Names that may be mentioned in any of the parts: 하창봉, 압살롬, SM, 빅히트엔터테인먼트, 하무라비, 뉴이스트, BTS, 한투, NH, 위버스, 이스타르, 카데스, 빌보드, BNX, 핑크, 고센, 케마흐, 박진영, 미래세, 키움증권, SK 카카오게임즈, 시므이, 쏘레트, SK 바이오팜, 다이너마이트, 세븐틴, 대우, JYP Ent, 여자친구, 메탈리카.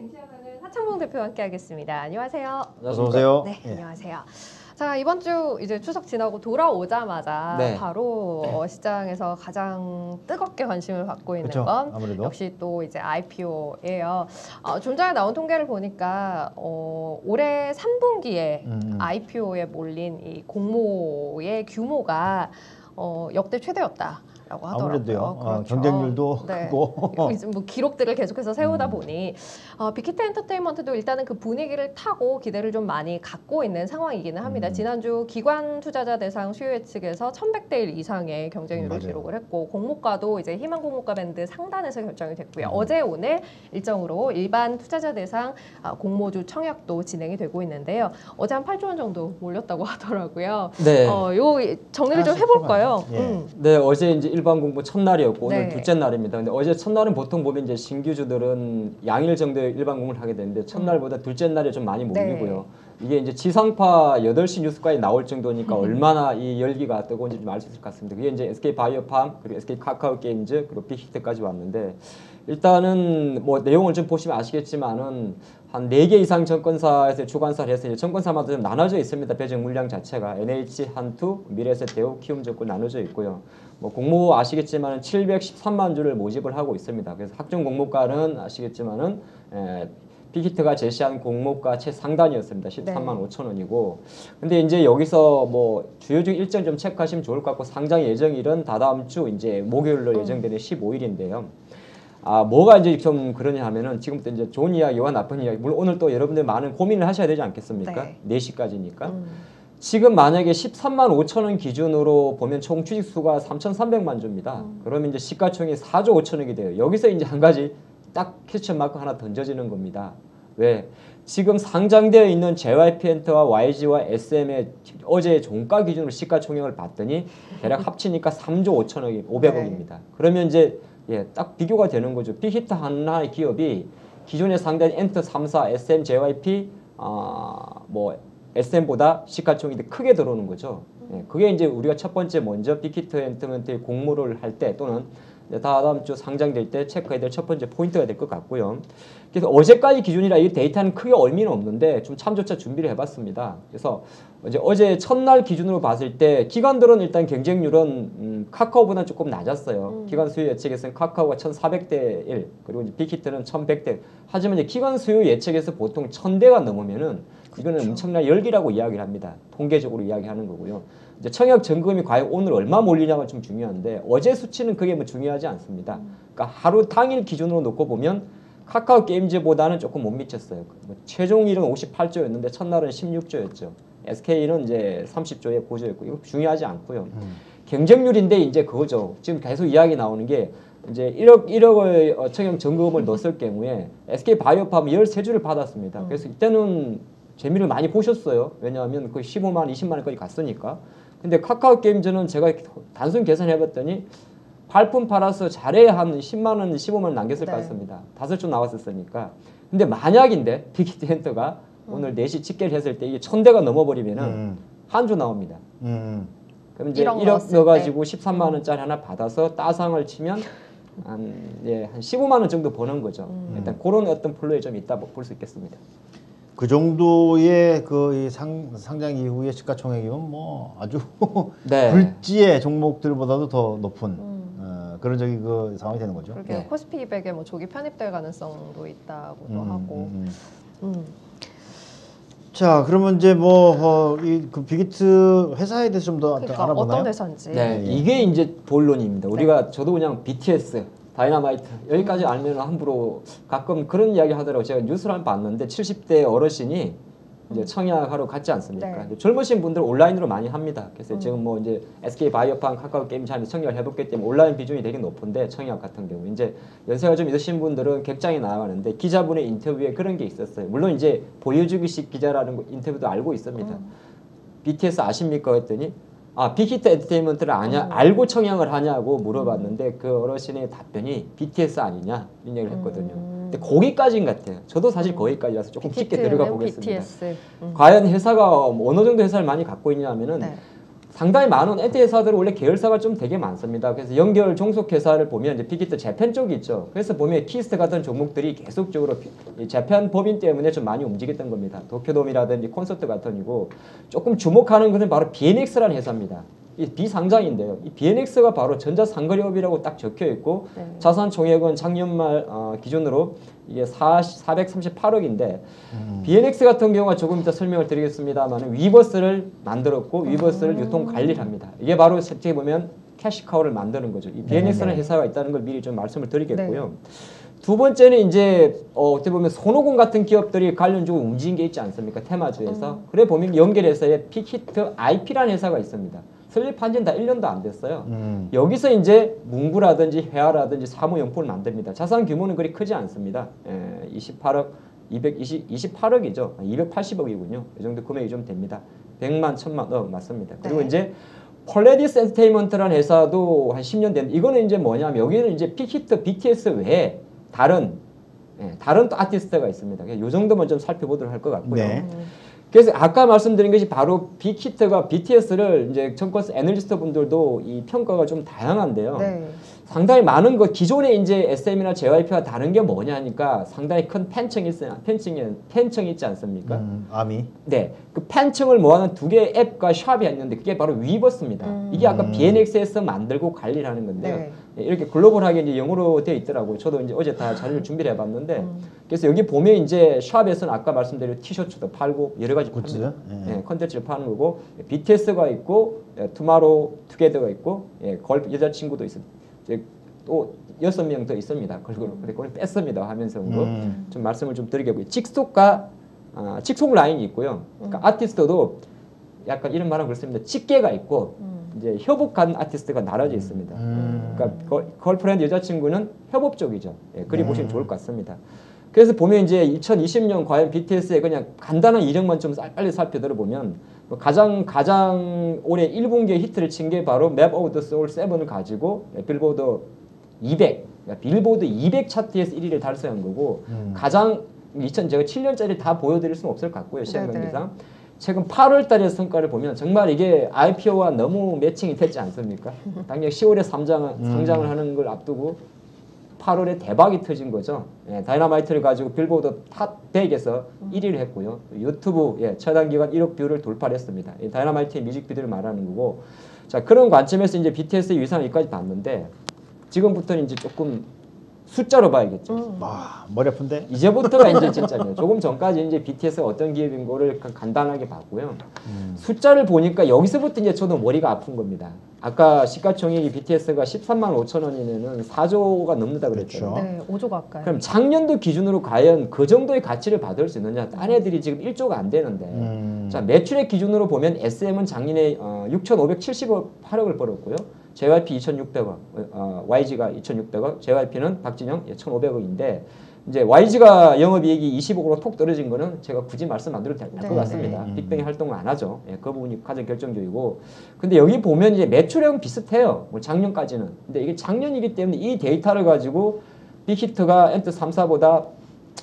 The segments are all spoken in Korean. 쟁취하는 하창봉 대표와 함께하겠습니다. 안녕하세요. 어서 오세요. 네, 예. 안녕하세요. 자, 이번 주 이제 추석 지나고 돌아오자마자 네. 바로 네. 시장에서 가장 뜨겁게 관심을 받고 있는 그쵸, 건 아무래도. 역시 또 이제 IPO예요. 좀 전에 나온 통계를 보니까 올해 3분기에 IPO에 몰린 이 공모의 규모가 역대 최대였다. 라고 하더라고요. 아무래도요. 그렇죠. 경쟁률도 네. 크고 뭐 기록들을 계속해서 세우다 보니 빅히트 엔터테인먼트도 일단은 그 분위기를 타고 기대를 좀 많이 갖고 있는 상황이기는 합니다. 지난주 기관 투자자 대상 수요 예측에서 1,100대 1 이상의 경쟁률을 기록을 했고 공모가도 이제 희망 공모가 밴드 상단에서 결정이 됐고요. 어제 오늘 일정으로 일반 투자자 대상 공모주 청약도 진행이 되고 있는데요. 어제 한 8조 원 정도 몰렸다고 하더라고요. 네. 요 정리를 좀 해볼까요? 예. 네, 어제 이제 일반 공모 첫날이었고 오늘 네. 둘째 날입니다. 근데 어제 첫날은 보통 보면 이제 신규주들은 양일 정도의 일반 공모를 하게 되는데 첫날보다 둘째 날에 좀 많이 몰리고요. 네. 이게 이제 지상파 8시 뉴스까지 나올 정도니까 얼마나 이 열기가 뜨거운지 좀 알 수 있을 것 같습니다. 그게 이제 SK 바이오팜, 그리고 SK 카카오게임즈, 그리고 빅히트까지 왔는데 일단은 뭐 내용을 좀 보시면 아시겠지만은 한 4개 이상 증권사에서 주관사를 해서 증권사마다 좀 나눠져 있습니다. 배정 물량 자체가 NH, 한투, 미래세, 대우, 키움증권 나눠져 있고요. 뭐 공모 아시겠지만 713만 주를 모집을 하고 있습니다. 그래서 학종 공모가는 아시겠지만은 빅히트가 제시한 공모가 최상단이었습니다. 13만 5천 원이고 근데 이제 여기서 뭐 주요주 일정 좀 체크하시면 좋을 것 같고 상장 예정일은 다다음 주 이제 목요일로 예정되는 15일인데요. 아 뭐가 이제 좀 그러냐 하면은 지금부터 이제 좋은 이야기와 나쁜 이야기 물론 오늘 또 여러분들 많은 고민을 하셔야 되지 않겠습니까? 네. 4시까지니까 지금 만약에 13만 5천 원 기준으로 보면 총 주식수가 3,300만 주입니다. 그러면 이제 시가총액이 4조 5천억이 돼요. 여기서 이제 한 가지 딱 퀘스천 마크 하나 던져지는 겁니다. 왜? 지금 상장되어 있는 JYP 엔터와 YG와 SM의 어제 종가 기준으로 시가총액을 봤더니 대략 합치니까 3조 5천억이 500억입니다. 네. 그러면 이제 예, 딱 비교가 되는 거죠. 빅히트 하나의 기업이 기존에 상대한 엔터 3사, SM, JYP, 뭐 SM보다 시가총액이 크게 들어오는 거죠. 예, 그게 이제 우리가 첫 번째 먼저 빅히트 엔터테인먼트의 공모를 할 때 또는 다음 주 상장될 때 체크해야 될 첫 번째 포인트가 될 것 같고요. 그래서 어제까지 기준이라 이 데이터는 크게 의미는 없는데 좀 참조차 준비를 해봤습니다. 그래서 이제 어제 첫날 기준으로 봤을 때 기관들은 일단 경쟁률은 카카오보다 조금 낮았어요. 기관 수요 예측에서는 카카오가 1,400대 1 그리고 이제 빅히트는 1,100대 하지만 이제 기관 수요 예측에서 보통 1,000대가 넘으면은 이거는 엄청난 열기라고 이야기를 합니다. 통계적으로 이야기하는 거고요. 이제 청약 점검이 과연 오늘 얼마 몰리냐가 좀 중요한데 어제 수치는 그게 뭐 중요하지 않습니다. 그러니까 하루 당일 기준으로 놓고 보면 카카오 게임즈보다는 조금 못 미쳤어요. 뭐 최종일은 58조였는데 첫날은 16조였죠. SK는 이제 30조에 고조했고 이거 중요하지 않고요. 경쟁률인데 이제 그거죠. 지금 계속 이야기 나오는 게 이제 1억의 청약 점검을 넣었을 경우에 SK 바이오팜 13주를 받았습니다. 그래서 이때는 재미를 많이 보셨어요. 왜냐하면 거의 15만, 20만 원까지 갔으니까. 근데 카카오 게임즈는 제가 단순 계산해봤더니 발품 팔아서 잘해야 한 10만 원, 15만 원 남겼을 것 같습니다. 5조 나왔었으니까. 근데 만약인데 빅히트엔터가 오늘 4시 집계를 했을 때 이게 1,000대가 넘어버리면은 한 주 나옵니다. 그럼 이제 1억 넣어가지고 13만 원짜리 하나 받아서 따상을 치면 한 15만 원 정도 버는 거죠. 일단 그런 어떤 플로에 좀 있다 볼 수 있겠습니다. 그 정도의 그 상장 이후의 시가총액이면 뭐 아주 네. 굴지의 종목들보다도 더 높은 그런 적이 그 상황이 되는 거죠. 그렇게 네. 코스피 200에 뭐 조기 편입될 가능성도 있다고도 하고. 자, 그러면 이제 뭐 이 그 빅히트 회사에 대해서 좀 더 알아보나요? 어떤 회사인지. 네, 이게 이제 본론입니다. 우리가 저도 그냥 BTS. 다이너마이트 여기까지 알면 함부로 가끔 그런 이야기 하더라고요. 제가 뉴스를 한번 봤는데 70대 어르신이 이제 청약하러 갔지 않습니까? 네. 젊으신 분들 온라인으로 많이 합니다. 그래서 지금 뭐 이제 SK 바이오팜, 카카오 게임즈 하면서 청약을 해봤기 때문에 온라인 비중이 되게 높은데 청약 같은 경우 이제 연세가 좀 있으신 분들은 객장에 나가는데 기자분의 인터뷰에 그런 게 있었어요. 물론 이제 보여주기식 기자라는 거 인터뷰도 알고 있습니다. BTS 아십니까? 했더니 아, 빅히트 엔터테인먼트를 아냐, 알고 청약을 하냐고 물어봤는데 그 어르신의 답변이 BTS 아니냐 이런 얘기를 했거든요. 근데 거기까지인 것 같아요. 저도 사실 거기까지라서 조금 깊게 들어가 보겠습니다. 과연 회사가 어느 정도 회사를 많이 갖고 있냐 하면은 상당히 많은 에테 회사들은 원래 계열사가 좀 되게 많습니다. 그래서 연결 종속 회사를 보면 이제 빅히트 재팬 쪽이 있죠. 그래서 보면 키스트 같은 종목들이 계속적으로 이 재팬 법인 때문에 좀 많이 움직였던 겁니다. 도쿄돔이라든지 콘서트 같은 이고 조금 주목하는 것은 바로 BNX라는 회사입니다. 이 비상장인데요. 이 BNX가 바로 전자상거래업이라고 딱 적혀 있고 네. 자산총액은 작년 말 기준으로 이게 438억인데 BNX 같은 경우가 조금 이따 설명을 드리겠습니다만 위버스를 만들었고 위버스를 유통관리를 합니다. 이게 바로 실제 보면 캐시카우를 만드는 거죠. 이 BNX라는 회사가 있다는 걸 미리 좀 말씀을 드리겠고요. 네. 두 번째는 이제 어떻게 보면 손오공 같은 기업들이 관련적으로 움직인 게 있지 않습니까? 테마주에서. 그래 보면 연결회사에 빅히트 IP라는 회사가 있습니다. 설립한 지는 다 1년도 안 됐어요. 여기서 이제 문구라든지 회화라든지 사무용품을 만듭니다. 자산 규모는 그리 크지 않습니다. 28억이죠. 280억이군요. 이 정도 금액이 좀 됩니다. 100만, 1000만, 맞습니다. 그리고 네. 이제 폴레디스 엔터테인먼트라는 회사도 한 10년 됐는데 이거는 이제 뭐냐면 여기는 이제 빅히트 BTS 외에 다른 또 아티스트가 있습니다. 이 정도만 좀 살펴보도록 할 것 같고요. 네. 그래서 아까 말씀드린 것이 바로 빅히트가 BTS를 이제 정권스 애널리스트 분들도 이 평가가 좀 다양한데요. 네. 상당히 많은 거 기존에 이제 SM이나 JYP와 다른 게 뭐냐 하니까 상당히 큰 팬층이 있지 않습니까? 아미. 네. 그 팬층을 모아놓은 두 개의 앱과 샵이 있는데 그게 바로 위버스입니다. 이게 아까 BNX에서 만들고 관리를 하는 건데요. 네. 이렇게 글로벌하게 이제 영어로 되어 있더라고요. 저도 이제 어제 다 자료를 준비를 해봤는데 그래서 여기 보면 이제 샵에서는 아까 말씀드린 티셔츠도 팔고 여러 가지 굿즈, 예, 컨텐츠를 파는 거고 BTS가 있고 투모로우바이투게더가 있고 여자친구도 있습니다. 또 6명 더 있습니다. 그걸 뺐습니다 하면서 좀 말씀을 좀 드리겠고요. 직속 라인이 있고요. 그러니까 아티스트도 약간 이런 말하면 그렇습니다. 직계가 있고 이제 협업한 아티스트가 나눠져 있습니다. 그러니까 걸프렌드 여자친구는 협업 쪽이죠. 예, 그리 보시면 좋을 것 같습니다. 그래서 보면 이제 2020년 과연 BTS의 그냥 간단한 이력만 좀 빨리 살펴들어보면 가장 올해 1분기에 히트를 친 게 바로 Map of the Soul 7을 가지고 빌보드 200 차트에서 1위를 달성한 거고 가장 제가 7년짜리 다 보여드릴 수는 없을 것 같고요. 시간 관계상. 최근 8월달의 성과를 보면 정말 이게 IPO와 너무 매칭이 됐지 않습니까? 당장 10월에 상장을 하는 걸 앞두고 8월에 대박이 터진 거죠. 예, 다이너마이트를 가지고 빌보드 탑 100에서 1위를 했고요. 유튜브 차단기간 1억 뷰를 돌파했습니다. 다이너마이트의 뮤직비디오를 말하는 거고, 자 그런 관점에서 이제 BTS의 위상을 여기까지 봤는데 지금부터는 이제 조금 숫자로 봐야겠죠. 와, 머리 아픈데? 이제부터가 이제 진짜예요. 조금 전까지 이제 BTS가 어떤 기업인 거를 간단하게 봤고요. 숫자를 보니까 여기서부터 이제 저도 머리가 아픈 겁니다. 아까 시가총액이 BTS가 135,000원이면은 4조가 넘는다 그랬죠. 그렇죠. 네, 5조 가까이. 그럼 작년도 기준으로 과연 그 정도의 가치를 받을 수 있느냐? 딴 애들이 지금 1조가 안 되는데. 자, 매출액 기준으로 보면 SM은 작년에 6,578억을 벌었고요. JYP 2,600억, YG가 2,600억, JYP는 박진영 1,500억인데 이제 YG가 영업이익이 20억으로 톡 떨어진 거는 제가 굳이 말씀 안 드려도 될 것 같습니다. 빅뱅이 활동을 안 하죠. 예, 그 부분이 가장 결정적이고 근데 여기 보면 이제 매출액은 비슷해요. 뭐 작년까지는. 근데 이게 작년이기 때문에 이 데이터를 가지고 빅히트가 엔트 3사보다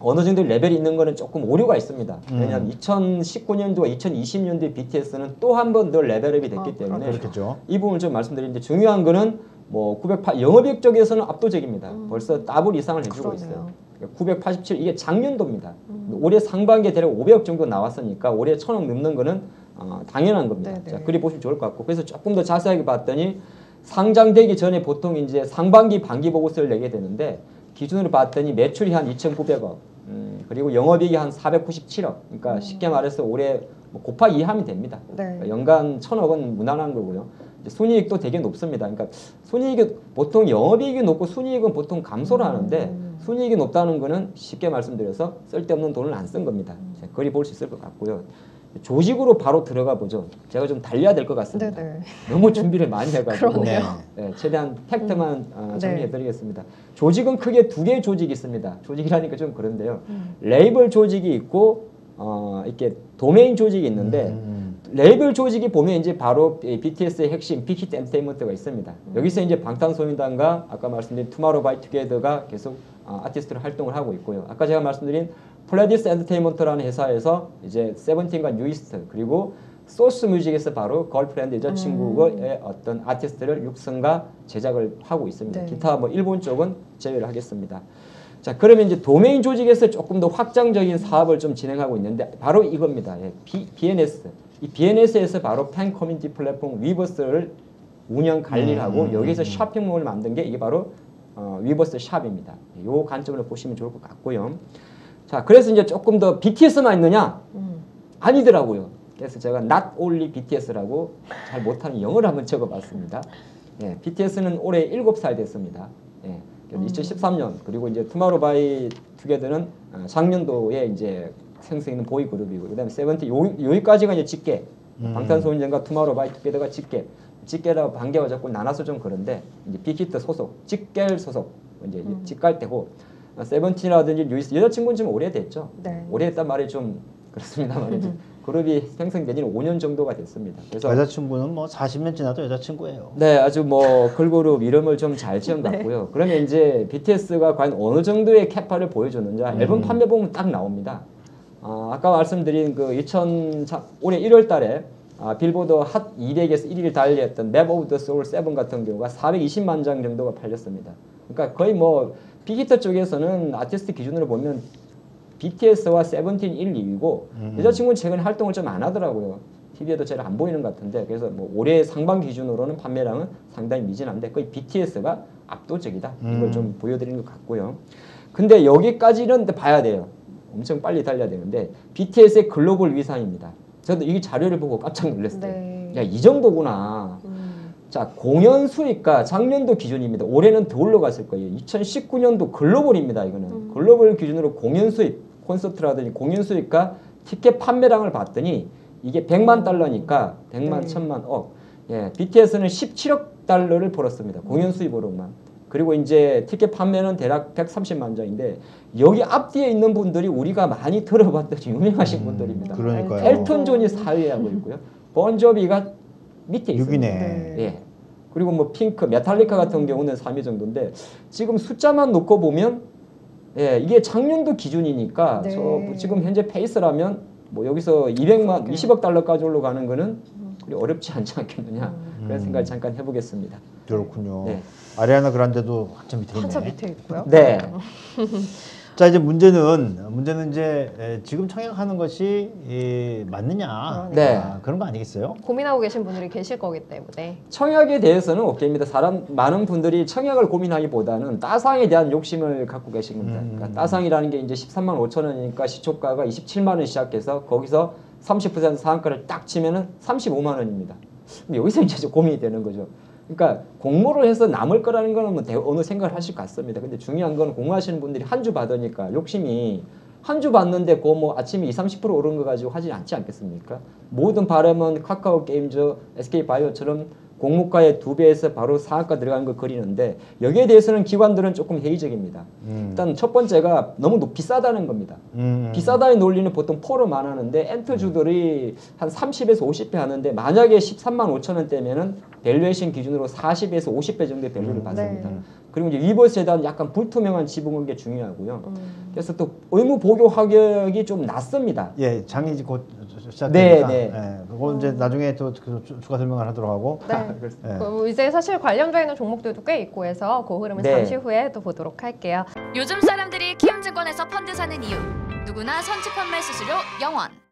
어느 정도 레벨이 있는 거는 조금 오류가 있습니다. 왜냐하면 2019년도와 2020년도에 BTS는 또 한 번 더 레벨업이 됐기 때문에 그렇겠죠. 이 부분을 좀 말씀드리는데 중요한 거는 뭐 908 영업이익 쪽에서는 압도적입니다. 벌써 더블 이상을 해주고 있어요. 987 이게 작년도입니다. 올해 상반기에 대략 500억 정도 나왔으니까 올해 1000억 넘는 거는 당연한 겁니다. 자, 그리 보시면 좋을 것 같고 그래서 조금 더 자세하게 봤더니 상장되기 전에 보통 이제 상반기 반기 보고서를 내게 되는데 기준으로 봤더니 매출이 한 2,900억 그리고 영업이익이 한 497억 그러니까 쉽게 말해서 올해 뭐 곱하기 2 하면 됩니다. 네. 연간 1,000억은 무난한 거고요. 이제 순이익도 되게 높습니다. 그러니까 순이익이 보통 영업이익이 높고 순이익은 보통 감소를 하는데 순이익이 높다는 거는 쉽게 말씀드려서 쓸데없는 돈을 안 쓴 겁니다. 그리 볼 수 있을 것 같고요. 조직으로 바로 들어가 보죠. 제가 좀 달려야 될 것 같습니다. 네네. 너무 준비를 많이 해가지고 네, 최대한 팩트만 정리해드리겠습니다. 조직은 크게 두 개의 조직이 있습니다. 조직이라니까 좀 그런데요. 레이블 조직이 있고 이렇게 도메인 조직이 있는데 레이블 조직이 보면 이제 바로 BTS의 핵심 빅히트 엔터테인먼트가 있습니다. 여기서 이제 방탄소년단과 아까 말씀드린 투모로우바이투게더가 계속 아티스트로 활동을 하고 있고요. 아까 제가 말씀드린 폴레디스 엔터테인먼트라는 회사에서 이제 세븐틴과 뉴이스트 그리고 소스 뮤직에서 바로 걸프렌드 여자친구의 어떤 아티스트를 육성과 제작을 하고 있습니다. 네. 기타 뭐 일본 쪽은 제외를 하겠습니다. 자, 그러면 이제 도메인 조직에서 조금 더 확장적인 사업을 좀 진행하고 있는데 바로 이겁니다. 예, BNX. 이 BNS에서 바로 팬 커뮤니티 플랫폼 위버스를 운영 관리를 하고 여기서 쇼핑몰을 만든 게 이게 바로 위버스 샵입니다. 요 관점으로 보시면 좋을 것 같고요. 자, 그래서 이제 조금 더 BTS만 있느냐? 아니더라고요. 그래서 제가 Not Only BTS라고 잘 못하는 영어를 한번 적어봤습니다. 예, BTS는 올해 7살 됐습니다. 예, 2013년 그리고 이제 투모로우바이투게더는 작년도에 이제 생성된 보이 그룹이고 그다음에 세븐틴 여기까지가 이제 집계 방탄소년단과 투모로우바이투게더가 집계라고 반개가 자꾸 나눠서 좀 그런데 이제 빅히트 소속 집계 소속 이제 집갈 때고 세븐틴이라든지 뉴이스트 여자친구는 좀 오래됐죠. 네. 오래됐단 말이 좀 그렇습니다 말이죠. 그룹이 생성된 지는 5년 정도가 됐습니다. 그래서 여자친구는 뭐 40년 지나도 여자친구예요. 네, 아주 뭐 걸그룹 이름을 좀 잘 지어놨고요. 네. 그러면 이제 BTS가 과연 어느 정도의 캐파를 보여주는지 앨범 판매 보면 딱 나옵니다. 아까 말씀드린 그 올해 1월달에 빌보드 핫 200에서 1위를 달리했던 맵 오브 더 소울 7 같은 경우가 420만 장 정도가 팔렸습니다. 그러니까 거의 뭐 빅히트 쪽에서는 아티스트 기준으로 보면 BTS와 세븐틴 1, 2위고 여자친구는 최근 활동을 좀 안 하더라고요. TV에도 잘 안 보이는 것 같은데 그래서 뭐 올해 상반 기준으로는 판매량은 상당히 미진한데 거의 BTS가 압도적이다. 이걸 좀 보여드리는 것 같고요. 근데 여기까지는 봐야 돼요. 엄청 빨리 달려야 되는데 BTS의 글로벌 위상입니다. 저도 이 자료를 보고 깜짝 놀랐어요. 네. 야, 이 정도구나. 자, 공연 수익과 작년도 기준입니다. 올해는 더 올라갔을 거예요. 2019년도 글로벌입니다. 이거는 글로벌 기준으로 공연 수입 콘서트라든지 공연 수익과 티켓 판매량을 봤더니 이게 100만 달러니까 100만, 1000만 억. 예, BTS는 17억 달러를 벌었습니다. 공연 수입으로만. 그리고 이제 티켓 판매는 대략 130만 장인데 여기 앞뒤에 있는 분들이 우리가 많이 들어봤던 유명하신 분들입니다. 그러니까요. 엘튼 존이 4위 하고 있고요. 본조비가 밑에 있습니다. 6위네. 예. 그리고 뭐 핑크, 메탈리카 같은 경우는 3위 정도인데 지금 숫자만 놓고 보면 예, 이게 작년도 기준이니까 네. 저 지금 현재 페이스라면 뭐 여기서 20억 달러까지 올라가는 거는 그리 어렵지 않지 않겠느냐 그런 생각을 잠깐 해보겠습니다. 그렇군요. 네. 아리아나 그란데도 한참 밑에 있네. 한참 밑에 있고요. 네. 자, 이제 문제는 이제 지금 청약하는 것이 맞느냐 네. 그런 거 아니겠어요? 고민하고 계신 분들이 계실 거기 때문에 청약에 대해서는 오케이입니다. 많은 분들이 청약을 고민하기보다는 따상에 대한 욕심을 갖고 계신 겁니다. 그러니까 따상이라는 게 이제 135,000원이니까 시초가가 27만 원 시작해서 거기서 30% 상한가를 딱 치면은 35만 원입니다. 근데 여기서 이제 좀 고민이 되는 거죠. 그러니까 공모를 해서 남을 거라는 거는 뭐 어느 생각을 하실 것 같습니다. 근데 중요한 건 공모하시는 분들이 한 주 받으니까 욕심이 한 주 받는데 그 뭐 아침에 20~30% 오른 거 가지고 하지 않지 않겠습니까? 모든 바람은 카카오게임즈, SK 바이오처럼 공모가의 2배에서 바로 상한가 들어가는 걸 그리는데 여기에 대해서는 기관들은 조금 회의적입니다. 일단 첫 번째가 너무 비싸다는 겁니다. 비싸다의 논리는 보통 4로만 하는데 엔터주들이 한 30에서 50배 하는데 만약에 135,000원대면은 밸류에이션 기준으로 40에서 50배 정도의 밸류를 받습니다. 네. 그리고 이제 위버스에 대한 약간 불투명한 지분은 게 중요하고요. 그래서 또 의무 보교 가격이 좀 낮습니다. 예, 장이 곧 시작되니까. 네, 네. 예, 그거 이제 나중에 또 추가 설명을 하도록 하고. 네. 예. 그 이제 사실 관련돼 있는 종목들도 꽤 있고 해서 그 흐름은 네. 잠시 후에 또 보도록 할게요. 요즘 사람들이 키움증권에서 펀드 사는 이유 누구나 선취 판매 수수료 0원.